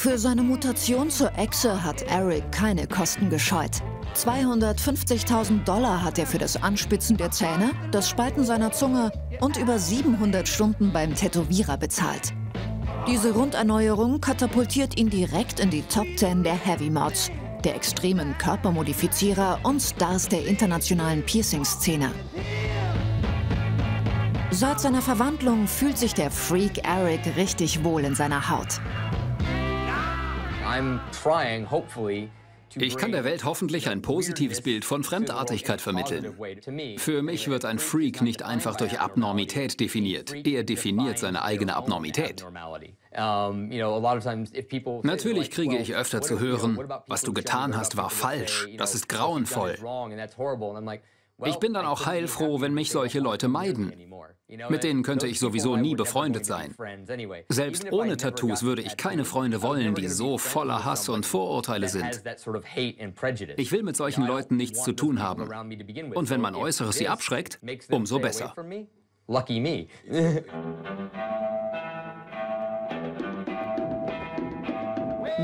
Für seine Mutation zur Echse hat Erik keine Kosten gescheut. $250.000 hat er für das Anspitzen der Zähne, das Spalten seiner Zunge und über 700 Stunden beim Tätowierer bezahlt. Diese Runderneuerung katapultiert ihn direkt in die Top 10 der Heavy Mods, der extremen Körpermodifizierer und Stars der internationalen Piercing-Szene. Seit seiner Verwandlung fühlt sich der Freak Erik richtig wohl in seiner Haut. Ich kann der Welt hoffentlich ein positives Bild von Fremdartigkeit vermitteln. Für mich wird ein Freak nicht einfach durch Abnormität definiert. Er definiert seine eigene Abnormität. Natürlich kriege ich öfter zu hören, was du getan hast, war falsch, das ist grauenvoll. Ich bin dann auch heilfroh, wenn mich solche Leute meiden. Mit denen könnte ich sowieso nie befreundet sein. Selbst ohne Tattoos würde ich keine Freunde wollen, die so voller Hass und Vorurteile sind. Ich will mit solchen Leuten nichts zu tun haben. Und wenn mein Äußeres sie abschreckt, umso besser.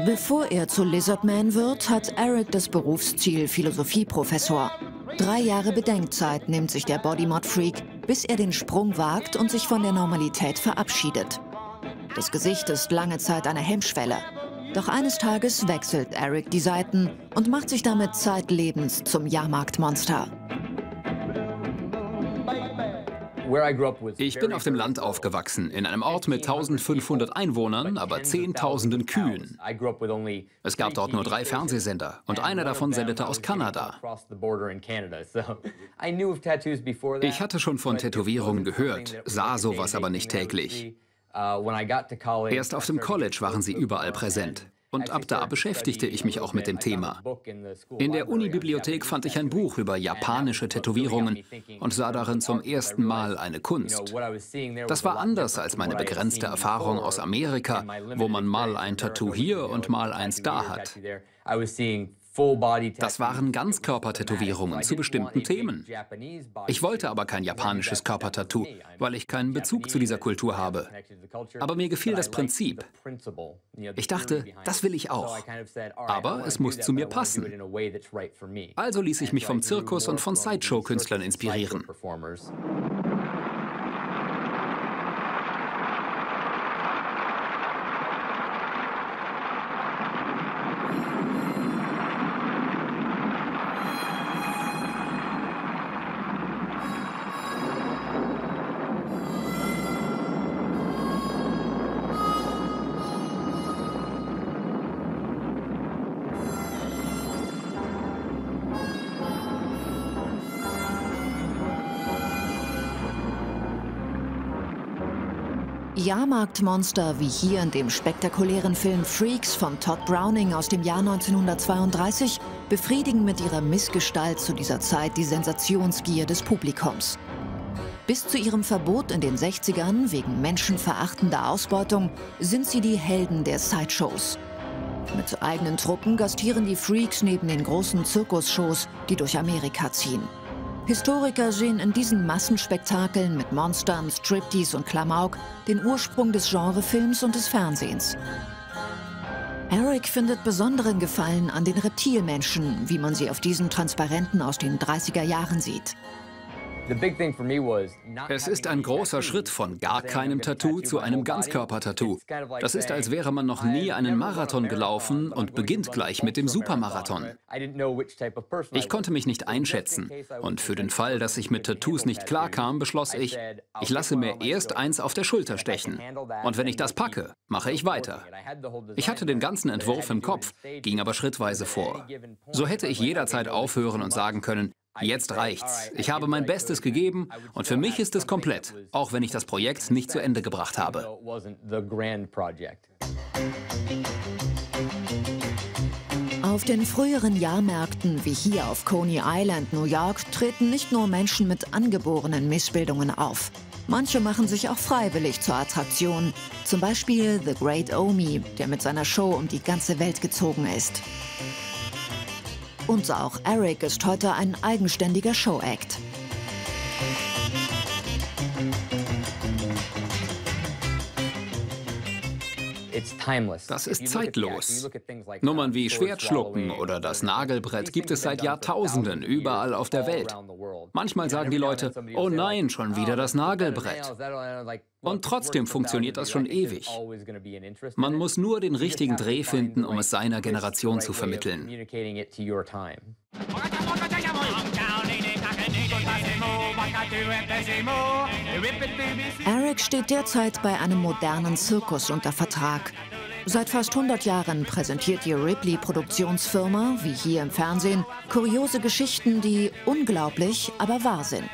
Bevor er zu Lizardman wird, hat Erik das Berufsziel Philosophieprofessor. 3 Jahre Bedenkzeit nimmt sich der Bodymod-Freak, bis er den Sprung wagt und sich von der Normalität verabschiedet. Das Gesicht ist lange Zeit eine Hemmschwelle. Doch eines Tages wechselt Erik die Seiten und macht sich damit zeitlebens zum Jahrmarktmonster. Ich bin auf dem Land aufgewachsen, in einem Ort mit 1500 Einwohnern, aber 10.000 Kühen. Es gab dort nur 3 Fernsehsender und einer davon sendete aus Kanada. Ich hatte schon von Tätowierungen gehört, sah sowas aber nicht täglich. Erst auf dem College waren sie überall präsent. Und ab da beschäftigte ich mich auch mit dem Thema. In der Unibibliothek fand ich ein Buch über japanische Tätowierungen und sah darin zum ersten Mal eine Kunst. Das war anders als meine begrenzte Erfahrung aus Amerika, wo man mal ein Tattoo hier und mal eins da hat. Das waren Ganzkörpertätowierungen zu bestimmten Themen. Ich wollte aber kein japanisches Körpertattoo, weil ich keinen Bezug zu dieser Kultur habe. Aber mir gefiel das Prinzip. Ich dachte, das will ich auch. Aber es muss zu mir passen. Also ließ ich mich vom Zirkus und von Sideshow-Künstlern inspirieren. Jahrmarktmonster wie hier in dem spektakulären Film Freaks von Tod Browning aus dem Jahr 1932 befriedigen mit ihrer Missgestalt zu dieser Zeit die Sensationsgier des Publikums. Bis zu ihrem Verbot in den 60ern wegen menschenverachtender Ausbeutung sind sie die Helden der Sideshows. Mit eigenen Truppen gastieren die Freaks neben den großen Zirkusshows, die durch Amerika ziehen. Historiker sehen in diesen Massenspektakeln mit Monstern, Striptease und Klamauk den Ursprung des Genrefilms und des Fernsehens. Erik findet besonderen Gefallen an den Reptilmenschen, wie man sie auf diesen Transparenten aus den 30er Jahren sieht. Es ist ein großer Schritt von gar keinem Tattoo zu einem Ganzkörpertattoo. Das ist, als wäre man noch nie einen Marathon gelaufen und beginnt gleich mit dem Supermarathon. Ich konnte mich nicht einschätzen. Und für den Fall, dass ich mit Tattoos nicht klarkam, beschloss ich, ich lasse mir erst eins auf der Schulter stechen. Und wenn ich das packe, mache ich weiter. Ich hatte den ganzen Entwurf im Kopf, ging aber schrittweise vor. So hätte ich jederzeit aufhören und sagen können, jetzt reicht's. Ich habe mein Bestes gegeben und für mich ist es komplett, auch wenn ich das Projekt nicht zu Ende gebracht habe. Auf den früheren Jahrmärkten wie hier auf Coney Island, New York, treten nicht nur Menschen mit angeborenen Missbildungen auf. Manche machen sich auch freiwillig zur Attraktion, zum Beispiel The Great Omi, der mit seiner Show um die ganze Welt gezogen ist. Und auch Erik ist heute ein eigenständiger Showact. Das ist zeitlos. Nummern wie Schwertschlucken oder das Nagelbrett gibt es seit Jahrtausenden überall auf der Welt. Manchmal sagen die Leute, oh nein, schon wieder das Nagelbrett. Und trotzdem funktioniert das schon ewig. Man muss nur den richtigen Dreh finden, um es seiner Generation zu vermitteln. Erik steht derzeit bei einem modernen Zirkus unter Vertrag. Seit fast 100 Jahren präsentiert die Ripley-Produktionsfirma, wie hier im Fernsehen, kuriose Geschichten, die unglaublich, aber wahr sind.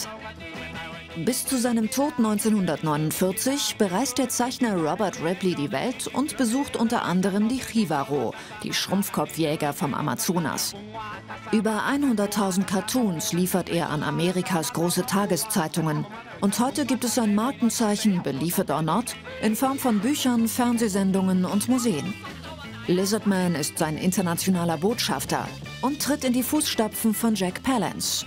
Bis zu seinem Tod 1949 bereist der Zeichner Robert Ripley die Welt und besucht unter anderem die Jivaro, die Schrumpfkopfjäger vom Amazonas. Über 100.000 Cartoons liefert er an Amerikas große Tageszeitungen. Und heute gibt es sein Markenzeichen Believe It or Not in Form von Büchern, Fernsehsendungen und Museen. Lizardman ist sein internationaler Botschafter und tritt in die Fußstapfen von Jack Palance.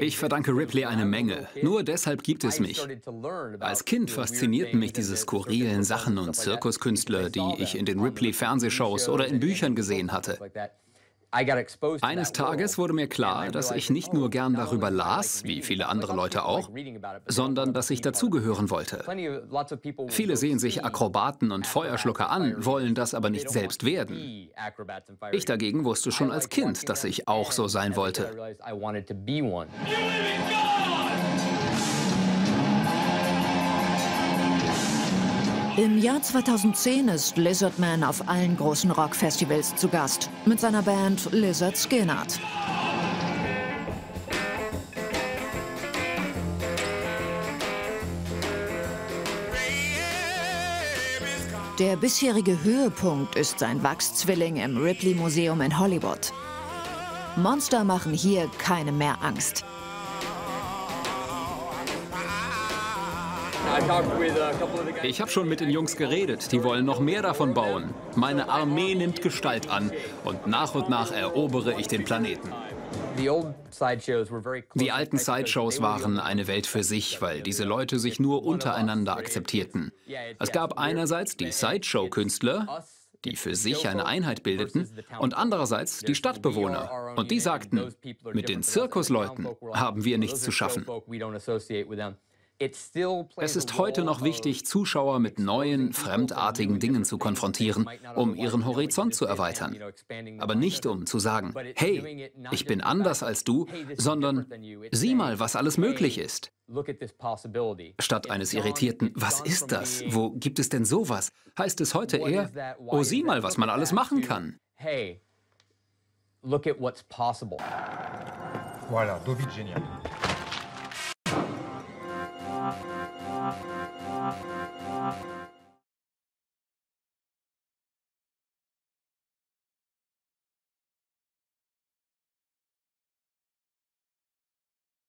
Ich verdanke Ripley eine Menge. Nur deshalb gibt es mich. Als Kind faszinierten mich diese skurrilen Sachen und Zirkuskünstler, die ich in den Ripley-Fernsehshows oder in Büchern gesehen hatte. Eines Tages wurde mir klar, dass ich nicht nur gern darüber las, wie viele andere Leute auch, sondern dass ich dazugehören wollte. Viele sehen sich Akrobaten und Feuerschlucker an, wollen das aber nicht selbst werden. Ich dagegen wusste schon als Kind, dass ich auch so sein wollte. Im Jahr 2010 ist Lizardman auf allen großen Rockfestivals zu Gast mit seiner Band Lizard Skynyrd. Der bisherige Höhepunkt ist sein Wachszwilling im Ripley Museum in Hollywood. Monster machen hier keine mehr Angst. Ich habe schon mit den Jungs geredet, die wollen noch mehr davon bauen. Meine Armee nimmt Gestalt an und nach erobere ich den Planeten. Die alten Sideshows waren eine Welt für sich, weil diese Leute sich nur untereinander akzeptierten. Es gab einerseits die Sideshow-Künstler, die für sich eine Einheit bildeten, und andererseits die Stadtbewohner. Und die sagten, mit den Zirkusleuten haben wir nichts zu schaffen. Es ist heute noch wichtig, Zuschauer mit neuen, fremdartigen Dingen zu konfrontieren, um ihren Horizont zu erweitern. Aber nicht um zu sagen, hey, ich bin anders als du, sondern sieh mal, was alles möglich ist. Statt eines irritierten, was ist das? Wo gibt es denn sowas? Heißt es heute eher, oh, sieh mal, was man alles machen kann. Voilà, David, genial.